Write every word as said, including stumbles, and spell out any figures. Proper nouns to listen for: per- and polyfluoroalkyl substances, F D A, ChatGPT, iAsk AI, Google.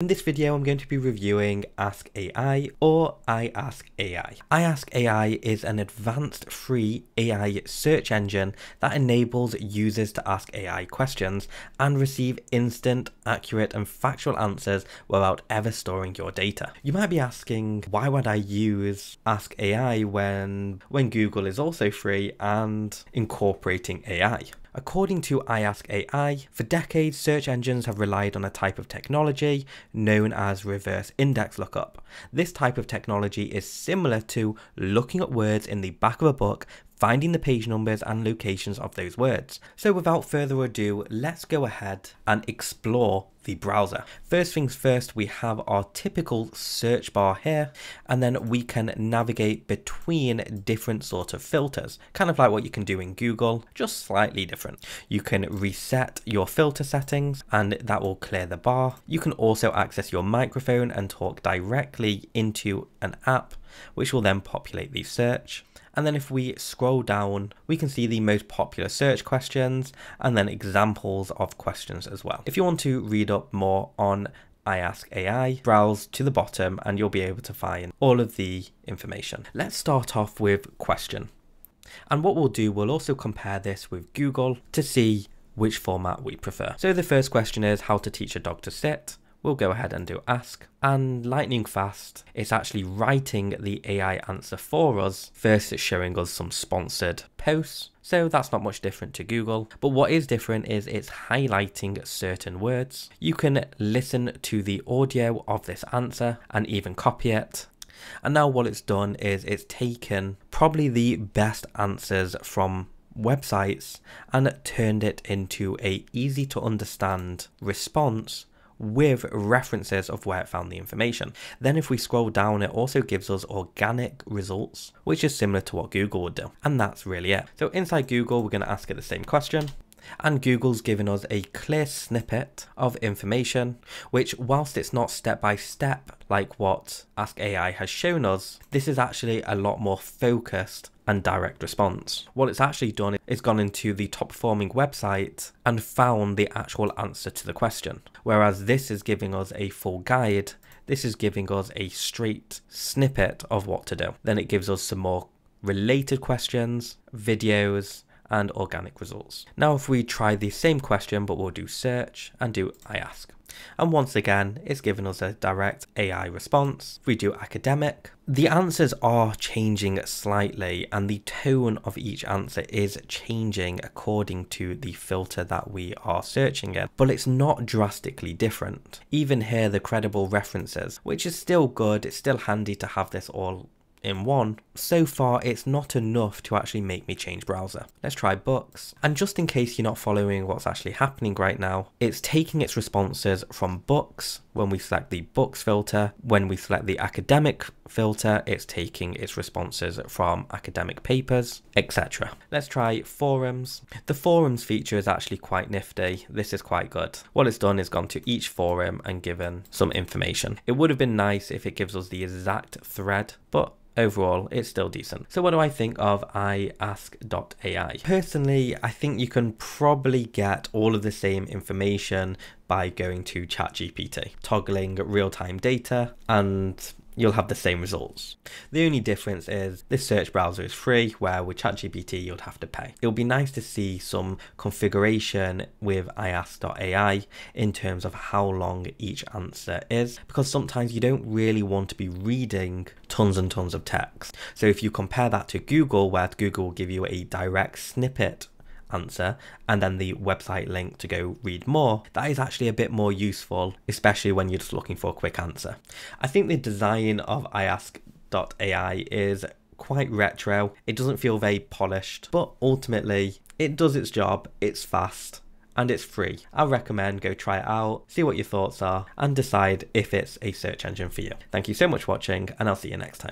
In this video, I'm going to be reviewing Ask A I or iAsk A I. iAsk A I is an advanced free A I search engine that enables users to ask A I questions and receive instant, accurate and factual answers without ever storing your data. You might be asking, why would I use Ask A I when, when Google is also free and incorporating A I? According to iAsk A I, for decades search engines have relied on a type of technology known as reverse index lookup. This type of technology is similar to looking up words in the back of a book, finding the page numbers and locations of those words. So without further ado, let's go ahead and explore the browser. First things first, we have our typical search bar here, and then we can navigate between different sort of filters, kind of like what you can do in Google, just slightly different. You can reset your filter settings and that will clear the bar. You can also access your microphone and talk directly into an app, which will then populate the search. And then if we scroll down, we can see the most popular search questions and then examples of questions as well. If you want to read up more on iAsk A I, browse to the bottom and you'll be able to find all of the information. Let's start off with question. And what we'll do, we'll also compare this with Google to see which format we prefer. So the first question is how to teach a dog to sit. We'll go ahead and do ask, and lightning fast, it's actually writing the A I answer for us. First, it's showing us some sponsored posts. So that's not much different to Google, but what is different is it's highlighting certain words. You can listen to the audio of this answer and even copy it. And now what it's done is it's taken probably the best answers from websites and turned it into a easy to understand response with references of where it found the information. Then if we scroll down, it also gives us organic results, which is similar to what Google would do. And that's really it. So inside Google, we're going to ask it the same question. And Google's given us a clear snippet of information, which whilst it's not step by step like what Ask A I has shown us, this is actually a lot more focused and direct response. What it's actually done is gone into the top performing website and found the actual answer to the question. Whereas this is giving us a full guide, this is giving us a straight snippet of what to do. Then it gives us some more related questions, videos, and organic results. Now if we try the same question, but we'll do search and do iAsk. And once again, it's given us a direct A I response. If we do academic, the answers are changing slightly and the tone of each answer is changing according to the filter that we are searching in, but it's not drastically different. Even here, the credible references, which is still good, it's still handy to have this all in one. So far, it's not enough to actually make me change browser. Let's try books. And just in case you're not following what's actually happening right now, it's taking its responses from books. When we select the books filter, when we select the academic filter, it's taking its responses from academic papers, et cetera. Let's try forums. The forums feature is actually quite nifty. This is quite good. What it's done is gone to each forum and given some information. It would have been nice if it gives us the exact thread, but overall, it's still decent. So what do I think of iAsk dot A I? Personally, I think you can probably get all of the same information by going to ChatGPT, toggling real-time data, and you'll have the same results. The only difference is this search browser is free, where with ChatGPT, you'd have to pay. It'll be nice to see some configuration with iAsk dot A I in terms of how long each answer is, because sometimes you don't really want to be reading tons and tons of text. So if you compare that to Google, where Google will give you a direct snippet answer and then the website link to go read more, that is actually a bit more useful, especially when you're just looking for a quick answer. I think the design of iAsk dot A I is quite retro. It doesn't feel very polished, but ultimately it does its job. It's fast and it's free. I recommend go try it out, see what your thoughts are and decide if it's a search engine for you. Thank you so much for watching and I'll see you next time.